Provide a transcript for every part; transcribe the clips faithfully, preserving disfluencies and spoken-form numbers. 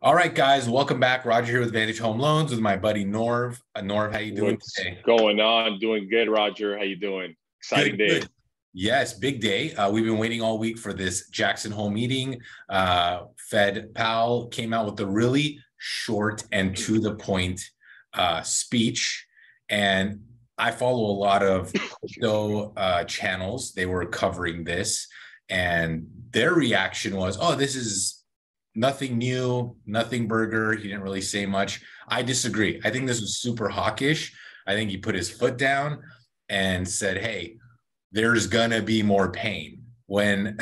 All right, guys, welcome back. Roger here with Vantage Home Loans with my buddy Norv. Uh, Norv, how you doing What's today? Going on? Doing good, Roger. How you doing? Exciting good, day. Good. Yes, big day. Uh, we've been waiting all week for this Jackson Hole meeting. Uh, Fed Powell came out with a really short and to the point uh, speech, and I follow a lot of crypto uh, channels. They were covering this, and their reaction was, "Oh, this is nothing new, nothing burger. He didn't really say much." I disagree. I think this was super hawkish. I think he put his foot down and said, "Hey, there's gonna be more pain." When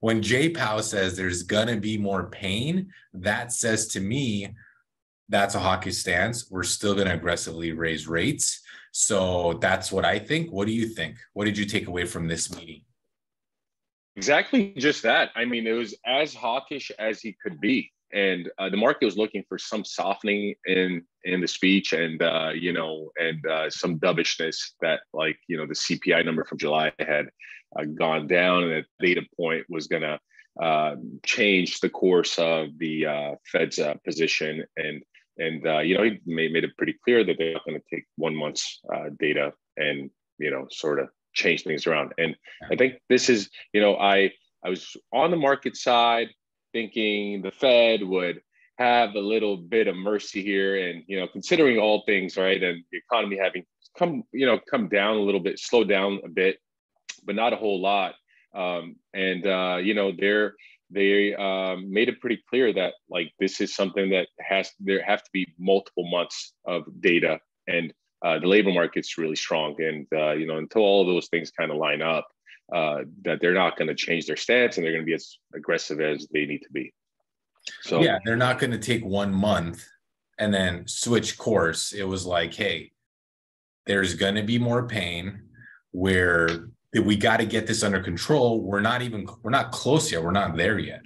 when Jay Powell says there's gonna be more pain, that says to me that's a hawkish stance. We're still gonna aggressively raise rates. So that's what I think. What do you think? What did you take away from this meeting? Exactly just that. I mean, it was as hawkish as he could be. And uh, the market was looking for some softening in, in the speech and, uh, you know, and uh, some dovishness that, like, you know, the C P I number from July had uh, gone down, and that data point was going to uh, change the course of the uh, Fed's uh, position. And, and uh, you know, he made, made it pretty clear that they're not going to take one month's uh, data and, you know, sort of change things around. And I think this is, you know, I, I was on the market side, thinking the Fed would have a little bit of mercy here, and you know, considering all things, right, and the economy having come, you know, come down a little bit, slow down a bit, but not a whole lot. Um, and uh, you know, they're they um, made it pretty clear that, like, this is something that has there have to be multiple months of data, and uh, the labor market's really strong, and uh, you know, until all of those things kind of line up, Uh, that they're not going to change their stance, and they're going to be as aggressive as they need to be. So yeah, they're not going to take one month and then switch course. It was like, hey, there's going to be more pain. Where we got to get this under control. We're not even we're not close yet. We're not there yet.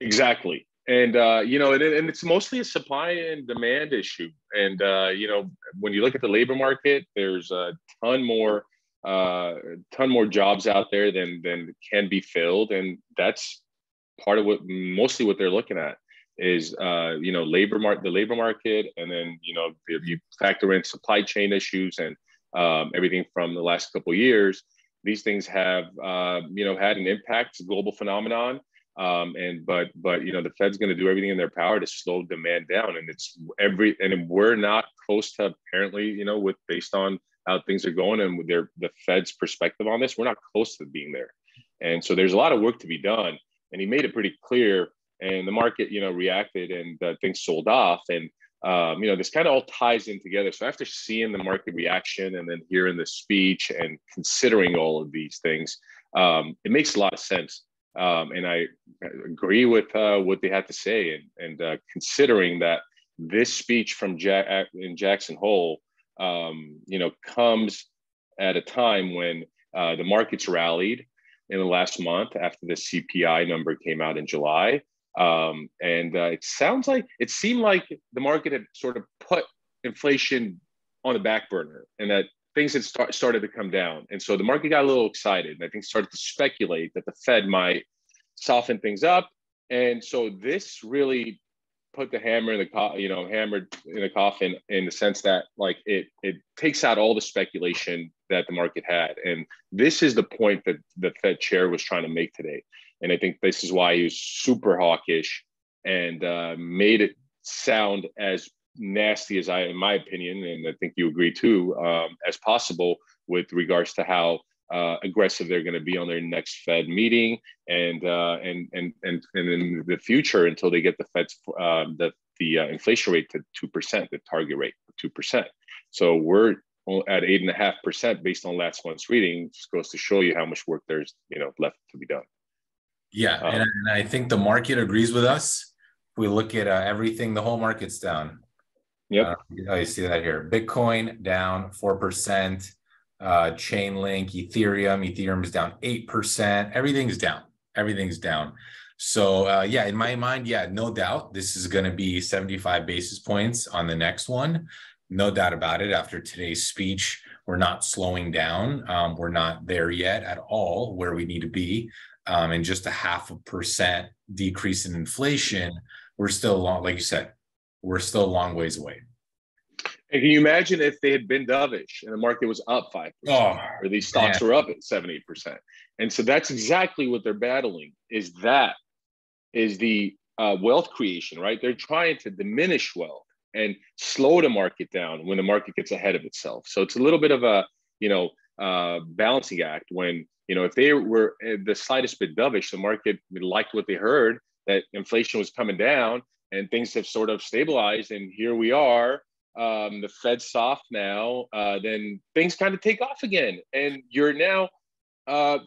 Exactly. And, uh, you know, and, and it's mostly a supply and demand issue. And, uh, you know, when you look at the labor market, there's a ton more uh ton more jobs out there than than can be filled, and that's part of what mostly what they're looking at is uh you know labor market the labor market, and then you know if you factor in supply chain issues and um everything from the last couple of years, these things have uh you know had an impact. It's a global phenomenon, um and but but you know the Fed's going to do everything in their power to slow demand down, and it's every and we're not close to, apparently, you know with based on how things are going and with their, the Fed's perspective on this, we're not close to being there. And so there's a lot of work to be done. And he made it pretty clear, and the market, you know, reacted, and uh, things sold off. And, um, you know, this kind of all ties in together. So after seeing the market reaction and then hearing the speech and considering all of these things, um, it makes a lot of sense. Um, and I agree with uh, what they had to say. And, and uh, considering that this speech from Jack in Jackson Hole, Um, you know, comes at a time when uh, the markets rallied in the last month after the C P I number came out in July. Um, and uh, it sounds like, it seemed like the market had sort of put inflation on the back burner, and that things had start, started to come down. And so the market got a little excited, and I think started to speculate that the Fed might soften things up. And so this really put the hammer in the co- you know hammered in the coffin, in the sense that, like, it it takes out all the speculation that the market had, and this is the point that the Fed chair was trying to make today. And I think this is why he was super hawkish and uh, made it sound as nasty as I, in my opinion, and I think you agree too, um, as possible with regards to how Uh, aggressive they're going to be on their next Fed meeting, and uh, and and and and in the future, until they get the Fed's uh, the the uh, inflation rate to two percent, the target rate of two percent. So we're at eight and a half percent based on last month's reading. Just goes to show you how much work there's you know left to be done. Yeah, um, and, and I think the market agrees with us. We look at uh, everything; the whole market's down. Yep, uh, you see that here. Bitcoin down four percent. Uh, Chainlink, Ethereum, Ethereum's down eight percent. Everything's down. Everything's down. So uh, yeah, in my mind, yeah, no doubt this is going to be seventy-five basis points on the next one. No doubt about it. After today's speech, we're not slowing down. Um, we're not there yet at all where we need to be. um, and just a half a percent decrease in inflation, we're still long, like you said, we're still a long ways away. And can you imagine if they had been dovish and the market was up five percent, oh, or these stocks man. were up at seven, eight percent? And so that's exactly what they're battling, is that is the uh, wealth creation, right? They're trying to diminish wealth and slow the market down when the market gets ahead of itself. So it's a little bit of a, you know, uh, balancing act when, you know, if they were the slightest bit dovish, the market liked what they heard, that inflation was coming down and things have sort of stabilized. And here we are. Um, the Fed's soft now, uh, then things kind of take off again. And you're now uh,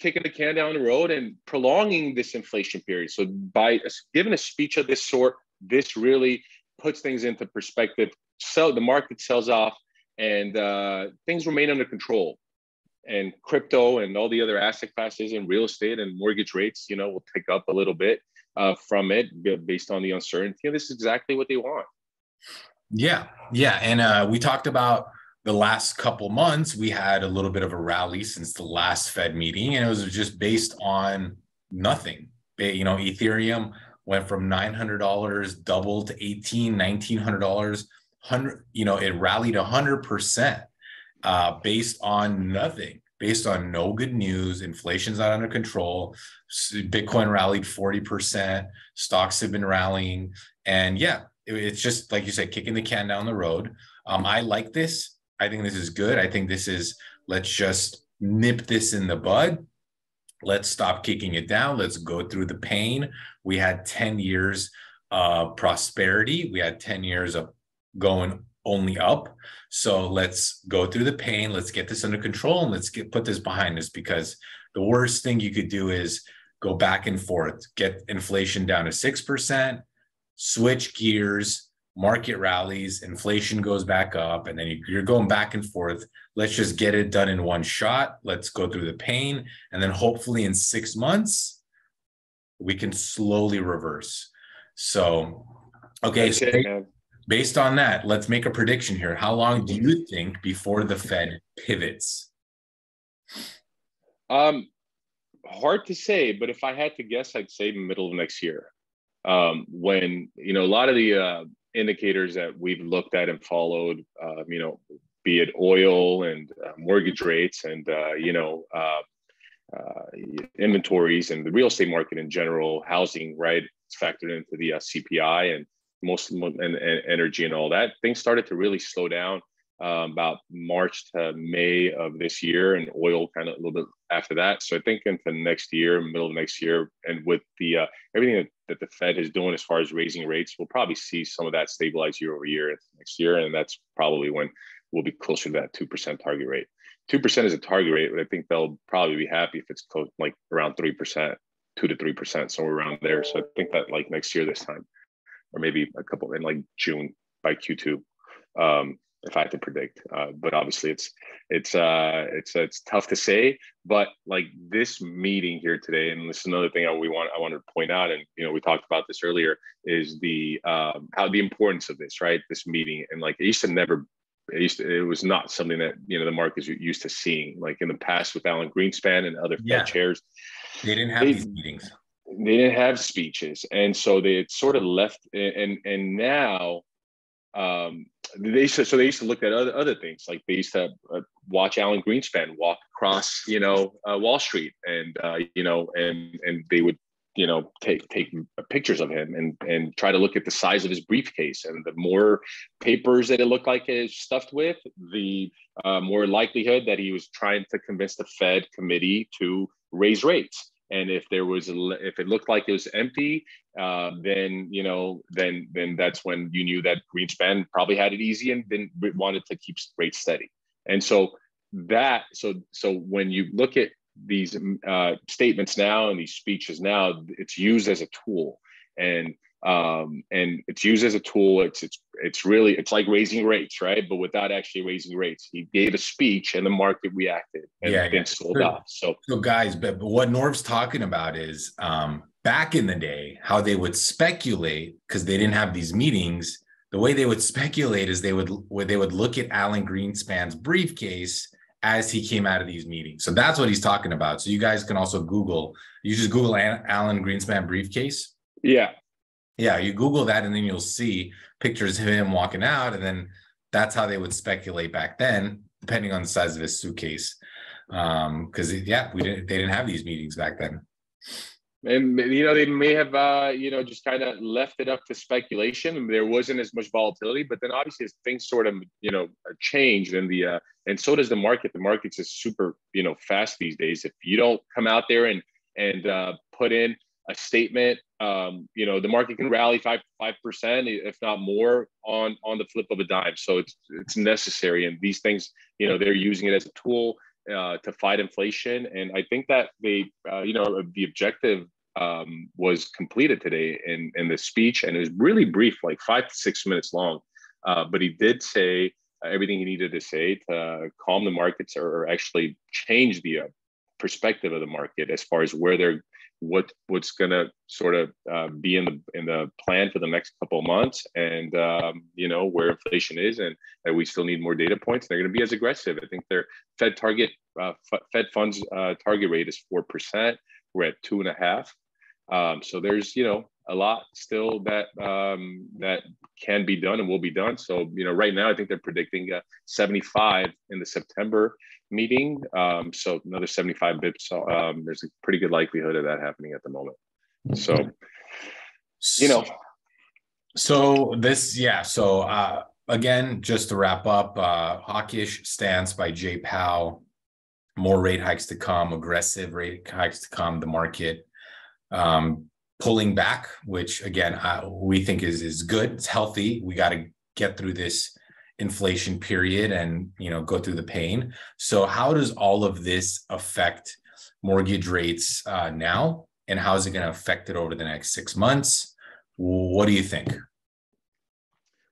kicking the can down the road and prolonging this inflation period. So by giving a speech of this sort, this really puts things into perspective. So the market sells off and uh, things remain under control. And crypto and all the other asset classes and real estate and mortgage rates, you know, will pick up a little bit uh, from it based on the uncertainty. And this is exactly what they want. Yeah. Yeah. And uh, we talked about the last couple months, we had a little bit of a rally since the last Fed meeting, and it was just based on nothing. You know, Ethereum went from nine hundred dollars, doubled to eighteen hundred dollars, nineteen hundred dollars, one hundred, you know, it rallied one hundred percent uh, based on nothing, based on no good news. Inflation's not under control. Bitcoin rallied forty percent. Stocks have been rallying. And yeah, it's just, like you said, kicking the can down the road. Um, I like this. I think this is good. I think this is, let's just nip this in the bud. Let's stop kicking it down. Let's go through the pain. We had ten years of prosperity. We had ten years of going only up. So let's go through the pain. Let's get this under control and let's get put this behind us, because the worst thing you could do is go back and forth, get inflation down to six percent. Switch gears, market rallies, inflation goes back up, and then you're going back and forth. Let's just get it done in one shot. Let's go through the pain. And then hopefully in six months, we can slowly reverse. So, okay, so based on that, let's make a prediction here. How long do you think before the Fed pivots? Um, hard to say, but if I had to guess, I'd say middle of next year. Um, when, you know, a lot of the uh, indicators that we've looked at and followed, uh, you know, be it oil and uh, mortgage rates and, uh, you know, uh, uh, inventories and the real estate market in general, housing, right, it's factored into the uh, C P I and most and, and energy and all that, things started to really slow down uh, about March to May of this year, and oil kind of a little bit after that. So I think into next year, middle of next year, and with the uh, everything that, that the Fed is doing as far as raising rates, we'll probably see some of that stabilize year over year into next year. And that's probably when we'll be closer to that two percent target rate. two percent is a target rate, but I think they'll probably be happy if it's close, like around three percent, two to three percent, somewhere around there. So I think that like next year this time, or maybe a couple in like June by Q two. Um, if I had to predict, uh, but obviously it's, it's, uh, it's, it's tough to say, but like this meeting here today, and this is another thing I, we want, I wanted to point out. And, you know, we talked about this earlier, is the, um, how the importance of this, right? This meeting. And like, it used to never, it used to, it was not something that, you know, the markets used to seeing, like in the past with Alan Greenspan and other yeah. Fed chairs. They didn't have they, these meetings. They didn't have speeches. And so they had sort of left. And, and now, um, They used to, so they used to look at other, other things, like they used to uh, watch Alan Greenspan walk across, you know, uh, Wall Street, and uh, you know, and and they would, you know, take take pictures of him and and try to look at the size of his briefcase, and the more papers that it looked like it was stuffed with, the uh, more likelihood that he was trying to convince the Fed committee to raise rates. And if there was, if it looked like it was empty, uh, then you know, then then that's when you knew that Greenspan probably had it easy and then wanted to keep rates steady. And so that, so so when you look at these uh, statements now and these speeches now, it's used as a tool, and um, and it's used as a tool. It's it's it's really it's like raising rates, right? But without actually raising rates. He gave a speech, and the market reacted. And yeah, yeah. Sold off. So, so guys, but, but what Norm's talking about is um, back in the day, how they would speculate, because they didn't have these meetings. The way they would speculate is they would they would look at Alan Greenspan's briefcase as he came out of these meetings. So that's what he's talking about. So you guys can also Google, you just Google Alan Greenspan briefcase. Yeah. Yeah, you Google that and then you'll see pictures of him walking out. And then that's how they would speculate back then, depending on the size of his suitcase. Um, because yeah, we didn't, they didn't have these meetings back then. And, you know, they may have, uh, you know, just kind of left it up to speculation. There wasn't as much volatility, but then obviously as things sort of, you know, changed and the, uh, and so does the market. The market's just super, you know, fast these days. If you don't come out there and, and uh, put in a statement, um, you know, the market can rally five, five percent, if not more on, on the flip of a dime. So it's, it's necessary. And these things, you know, they're using it as a tool Uh, to fight inflation. And I think that they, uh, you know, the objective um, was completed today in, in the speech. And it was really brief, like five to six minutes long. Uh, but he did say everything he needed to say to calm the markets or actually change the uh, perspective of the market as far as where they're, what what's going to sort of uh, be in the in the plan for the next couple of months, and um, you know, where inflation is, and that we still need more data points. They're going to be as aggressive. I think their Fed target, uh, f- Fed funds uh, target rate is four percent. We're at two and a half. Um, so there's you know a lot still that um, that can be done and will be done. So you know right now I think they're predicting uh, seventy-five in the September meeting. Um, so another seventy-five bips. Um, there's a pretty good likelihood of that happening at the moment. So you know. So this yeah. So uh, again, just to wrap up, uh, hawkish stance by Jay Powell. More rate hikes to come. Aggressive rate hikes to come. The market. Um, pulling back, which again, I, we think is, is good. It's healthy. We got to get through this inflation period and, you know, go through the pain. So how does all of this affect mortgage rates uh, now? And how is it going to affect it over the next six months? What do you think?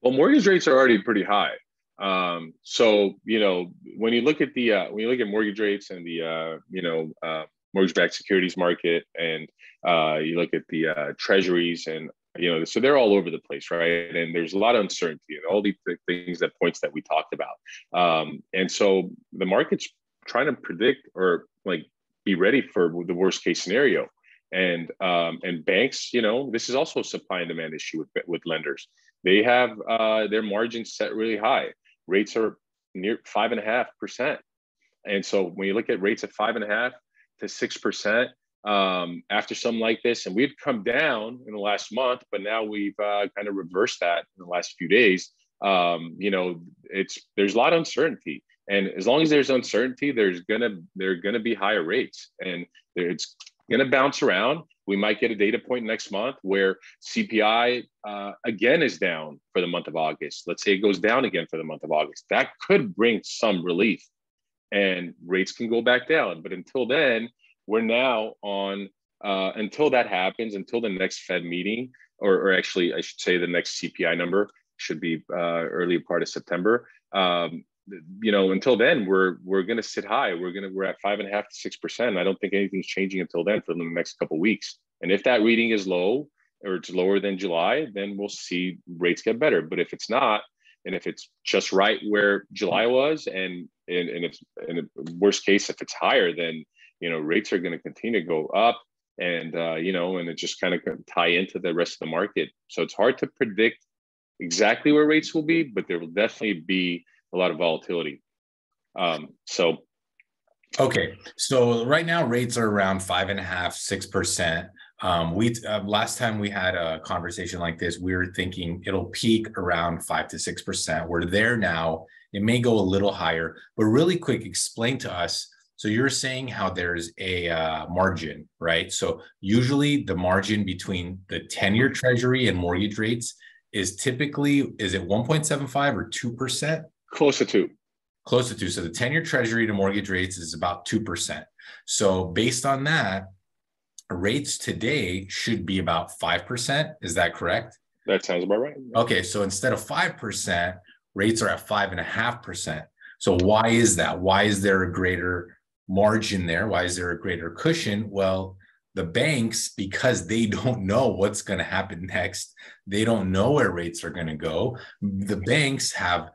Well, mortgage rates are already pretty high. Um, so, you know, when you look at the, uh, when you look at mortgage rates and the, uh, you know, uh, mortgage-backed securities market, and uh, you look at the uh, treasuries, and you know, so they're all over the place, right? And there's a lot of uncertainty and all these th- things that points that we talked about. Um, and so the market's trying to predict or like be ready for the worst-case scenario. And um, and banks, you know, this is also a supply and demand issue with with lenders. They have uh, their margins set really high. Rates are near five and a half percent, and so when you look at rates at five and a half. to six percent um, after something like this. And we've come down in the last month, but now we've uh, kind of reversed that in the last few days. Um, you know, it's, there's a lot of uncertainty. And as long as there's uncertainty, there's gonna, there are gonna be higher rates, and it's gonna bounce around. We might get a data point next month where C P I uh, again is down for the month of August. Let's say it goes down again for the month of August. That could bring some relief, and rates can go back down. But until then, we're now on, uh, until that happens, until the next Fed meeting, or, or actually I should say the next C P I number should be uh, early part of September. Um, you know, until then, we're we're gonna sit high. We're gonna, we're at five and a half to six percent. I don't think anything's changing until then for the next couple of weeks. And if that reading is low, or it's lower than July, then we'll see rates get better. But if it's not, and if it's just right where July was, and and, and if in worst case, if it's higher, then you know rates are going to continue to go up, and uh, you know, and it just kind of tie into the rest of the market. So it's hard to predict exactly where rates will be, but there will definitely be a lot of volatility. Um, so, okay, so right now rates are around five and a half, six percent. Um, we uh, last time we had a conversation like this, we were thinking it'll peak around five to six percent. We're there now. It may go a little higher, but really quick, explain to us. So you're saying how there's a uh, margin, right? So usually the margin between the ten-year treasury and mortgage rates is typically, is it one point seven five or two percent? Close to two. Close to two. So the ten-year treasury to mortgage rates is about two percent. So based on that, rates today should be about five percent. Is that correct? That sounds about right. Okay. So instead of five percent, rates are at five and a half percent. So why is that? Why is there a greater margin there? Why is there a greater cushion? Well, the banks, because they don't know what's going to happen next, they don't know where rates are going to go. The banks have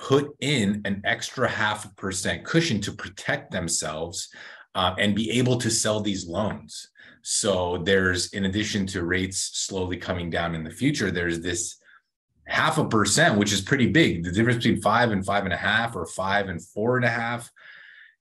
put in an extra half a percent cushion to protect themselves uh, and be able to sell these loans. So there's, in addition to rates slowly coming down in the future, there's this half a percent, which is pretty big. The difference between five and five and a half or five and four and a half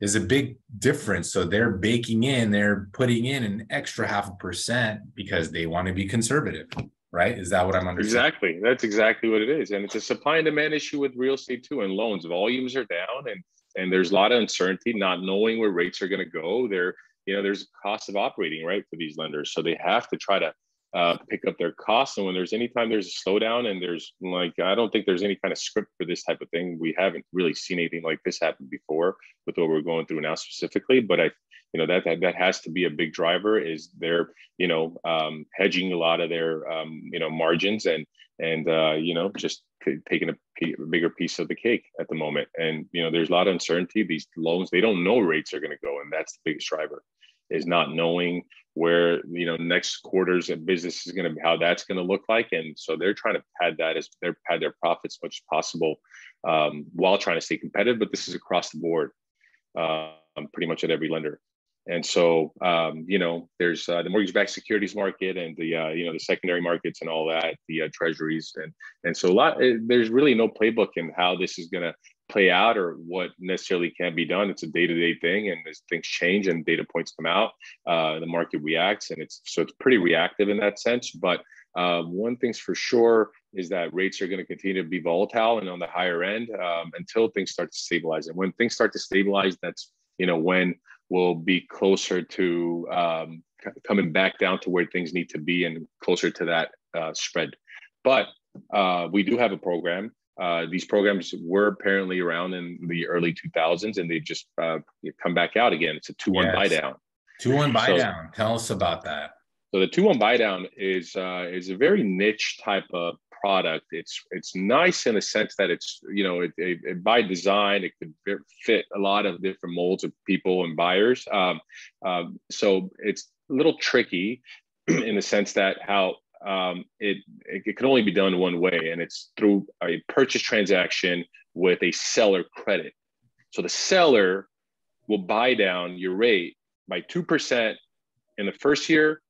is a big difference. So they're baking in, they're putting in an extra half a percent because they want to be conservative, right? Is that what I'm understanding? Exactly. That's exactly what it is. And it's a supply and demand issue with real estate too. And loans volumes are down, and, and there's a lot of uncertainty, not knowing where rates are going to go. They're, you know, there's a cost of operating, right, for these lenders. So they have to try to uh, pick up their costs. And when there's any time there's a slowdown, and there's like, I don't think there's any kind of script for this type of thing. We haven't really seen anything like this happen before with what we're going through now specifically. But I, you know, that that, that has to be a big driver, is they're, you know, um, hedging a lot of their, um, you know, margins and, and uh, you know, just taking a p- bigger piece of the cake at the moment. And, you know, there's a lot of uncertainty. These loans, they don't know rates are going to go. And that's the biggest driver, is not knowing where, you know, next quarter's business is going to, how that's going to look like. And so they're trying to pad that as they're pad their profits as much as possible um, while trying to stay competitive. But this is across the board, uh, pretty much at every lender. And so, um, you know, there's uh, the mortgage-backed securities market and the, uh, you know, the secondary markets and all that, the uh, treasuries. And and so a lot, there's really no playbook in how this is going to play out or what necessarily can be done. It's a day-to-day thing, and as things change and data points come out, uh, the market reacts. And it's, so it's pretty reactive in that sense. But uh, one thing's for sure is that rates are going to continue to be volatile and on the higher end um, until things start to stabilize. And when things start to stabilize, that's, you know, when we'll be closer to um, coming back down to where things need to be and closer to that uh, spread. But uh, we do have a program. Uh, these programs were apparently around in the early two thousands, and they just uh, come back out again. It's a two one yes. buy-down. two one buy-down. So, tell us about that. So the two one buy-down is uh, is a very niche type of product. It's it's nice in the sense that it's, you know, it, it, it by design, it could fit a lot of different molds of people and buyers. Um, um, so it's a little tricky in the sense that how um, it, it, it can only be done one way, and it's through a purchase transaction with a seller credit. So the seller will buy down your rate by two percent in the first year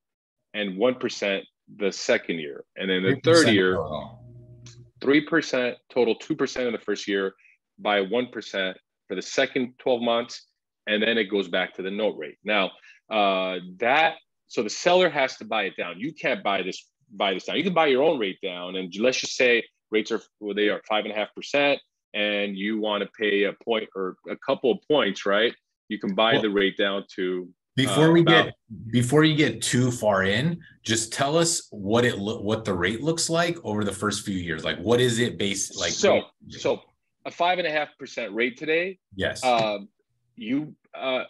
and one percent the second year, and then the third year, three percent total, two percent in the first year, by one percent for the second twelve months, and then it goes back to the note rate. Now, uh, that so the seller has to buy it down. You can't buy this buy this down. You can buy your own rate down, and let's just say rates are well, they are five and a half percent, and you want to pay a point or a couple of points, right? You can buy well, the rate down to. Before we get before you get too far in, just tell us what it lo- what the rate looks like over the first few years. Like, what is it based like? So, so a five and a half percent rate today. Yes. Um, you uh,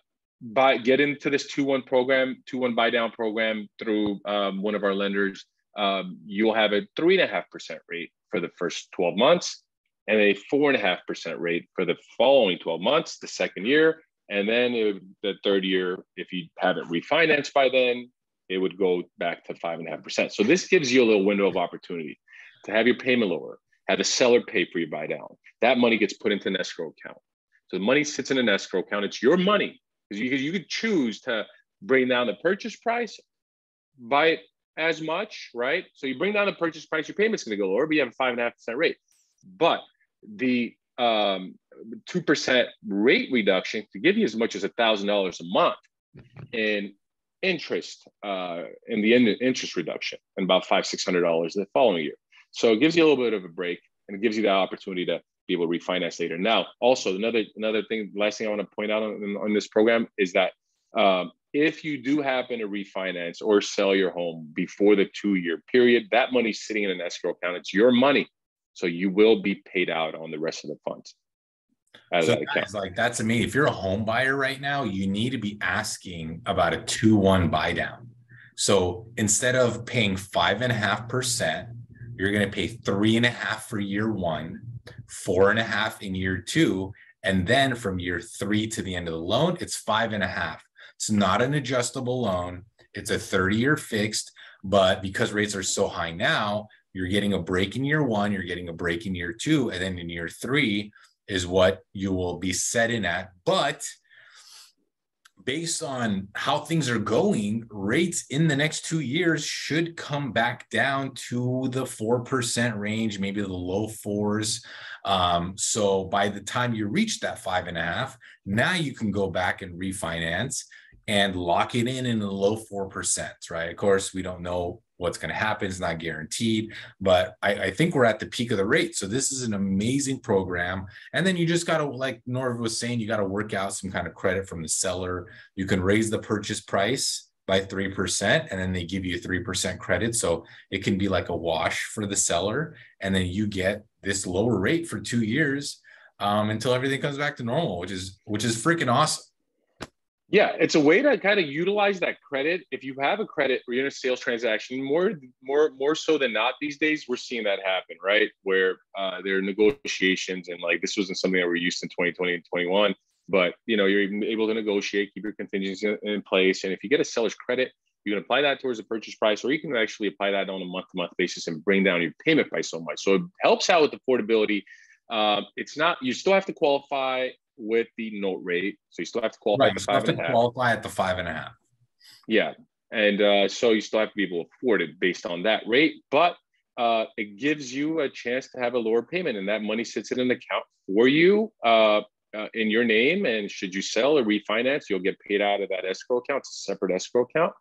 buy get into this two one program, two one buy down program through um, one of our lenders. Um, you'll have a three and a half percent rate for the first twelve months, and a four and a half percent rate for the following twelve months, the second year. And then it, the third year, if you haven't refinanced by then, it would go back to five and a half percent. So this gives you a little window of opportunity to have your payment lower, have the seller pay for your buy down. That money gets put into an escrow account. So the money sits in an escrow account. It's your money, because you, you could choose to bring down the purchase price, buy it as much, right? So you bring down the purchase price, your payment's going to go lower, but you have a five and a half percent rate. But the Um, two percent rate reduction to give you as much as one thousand dollars a month in interest, uh, in the interest reduction, and about five hundred dollars, six hundred dollars the following year. So it gives you a little bit of a break, and it gives you the opportunity to be able to refinance later. Now, also another another thing, last thing I want to point out on, on this program is that um, if you do happen to refinance or sell your home before the two-year period, that money's sitting in an escrow account. It's your money. So you will be paid out on the rest of the funds. So guys, like, that's amazing. If you're a home buyer right now, you need to be asking about a two one buy down. So instead of paying five and a half percent, you're going to pay three and a half for year one, four and a half in year two. And then from year three to the end of the loan, it's five and a half. It's not an adjustable loan. It's a thirty year fixed, but because rates are so high now, you're getting a break in year one, you're getting a break in year two, and then in year three, is what you will be set in at. But based on how things are going, rates in the next two years should come back down to the four percent range, maybe the low fours. Um, so by the time you reach that five and a half, now you can go back and refinance and lock it in in the low four percent, right? Of course, we don't know what's going to happen. It's not guaranteed, but I, I think we're at the peak of the rate. So this is an amazing program. And then you just got to, like Norv was saying, you got to work out some kind of credit from the seller. You can raise the purchase price by three percent, and then they give you three percent credit. So it can be like a wash for the seller. And then you get this lower rate for two years um, until everything comes back to normal, which is, which is freaking awesome. Yeah, it's a way to kind of utilize that credit. If you have a credit or you're in a sales transaction, more, more, more so than not these days, we're seeing that happen, right? Where uh, there are negotiations, and like this wasn't something that we're used to in twenty twenty and twenty-one, but you know, you're even able to negotiate, keep your contingencies in, in place. And if you get a seller's credit, you can apply that towards the purchase price, or you can actually apply that on a month-to-month basis and bring down your payment by so much. So it helps out with affordability. Uh, it's not, you still have to qualify with the note rate, so you still have to qualify, right, at the five and a half. Qualify at the five and a half. Yeah, and uh, so you still have to be able to afford it based on that rate, but uh, it gives you a chance to have a lower payment, and that money sits in an account for you uh, uh, in your name. And should you sell or refinance, you'll get paid out of that escrow account. It's a separate escrow account.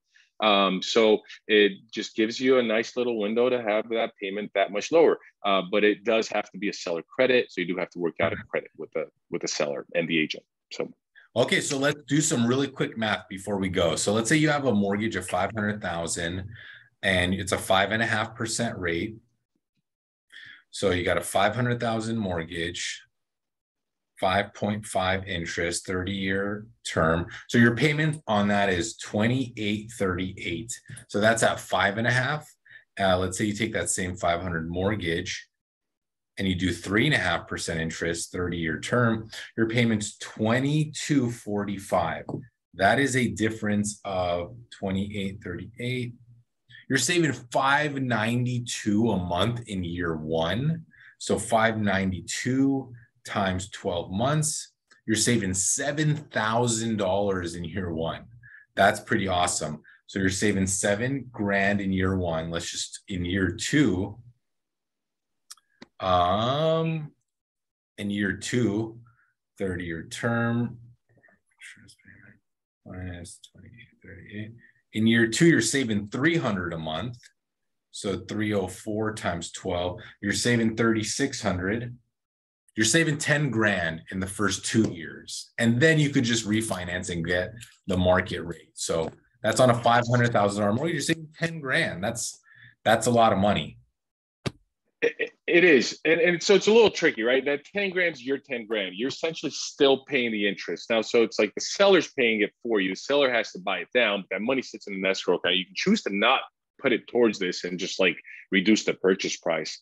Um, so it just gives you a nice little window to have that payment that much lower, uh, but it does have to be a seller credit. So you do have to work out a credit with the, with the seller and the agent. So, okay. So let's do some really quick math before we go. So let's say you have a mortgage of five hundred thousand dollars and it's a five and a half percent rate. So you got a five hundred thousand dollars mortgage, five point five interest, thirty year term. So your payment on that is twenty-eight thirty-eight. So that's at five and a half. Uh, let's say you take that same five hundred mortgage and you do three and a half percent interest, thirty year term, your payment's twenty-two forty-five. That is a difference of twenty-eight thirty-eight. You're saving five ninety-two a month in year one. So five ninety-two times twelve months, you're saving seven thousand dollars in year one. That's pretty awesome. So you're saving seven grand in year one. Let's just, in year two, um, in year two, thirty year term, minus twenty-eight thirty-eight. In year two, you're saving three hundred a month. So three oh four times twelve, you're saving thirty-six hundred. You're saving ten grand in the first two years, and then you could just refinance and get the market rate. So that's on a five hundred thousand dollar mortgage. You're saving ten grand. That's that's a lot of money. It, it is, and, and so it's a little tricky, right? That ten grand is your ten grand. You're essentially still paying the interest now. So it's like the seller's paying it for you. The seller has to buy it down, but that money sits in an escrow account. You can choose to not put it towards this and just like reduce the purchase price.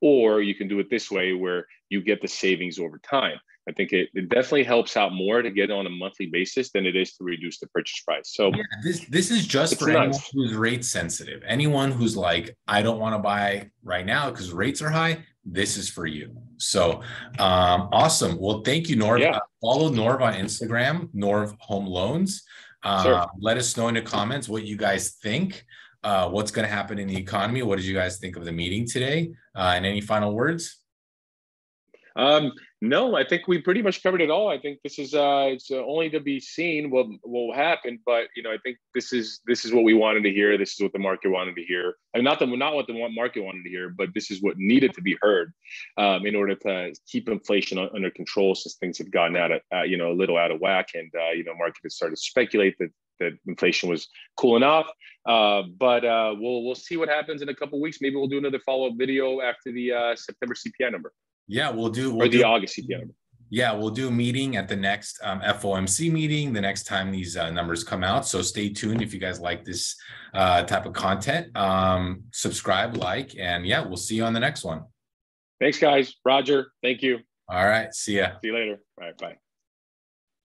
Or you can do it this way where you get the savings over time. I think it, it definitely helps out more to get on a monthly basis than it is to reduce the purchase price. So yeah, this, this is just for anyone who's rate sensitive. Anyone who's like, I don't want to buy right now because rates are high. This is for you. So um, awesome. Well, thank you, Norv. Yeah. Uh, follow Norv on Instagram, Norv Home Loans. Uh, sure. Let us know in the comments what you guys think. Uh, what's going to happen in the economy? What did you guys think of the meeting today? Uh, and any final words? Um, no, I think we pretty much covered it all. I think this is uh, it's only to be seen what will happen. But you know, I think this is this is what we wanted to hear. This is what the market wanted to hear. I mean, not that not what the market wanted to hear, but this is what needed to be heard um, in order to keep inflation under control, since things had gotten out of uh, you know a little out of whack, and uh, you know, market has started to speculate that. that inflation was cooling off, uh, but uh, we'll we'll see what happens in a couple of weeks. Maybe we'll do another follow-up video after the uh, September C P I number. Yeah, we'll do. We'll or the do, August C P I number. Yeah, we'll do a meeting at the next um, F O M C meeting, the next time these uh, numbers come out. So stay tuned if you guys like this uh, type of content. Um, subscribe, like, and yeah, we'll see you on the next one. Thanks, guys. Roger, thank you. All right, see ya. See you later. All right, bye.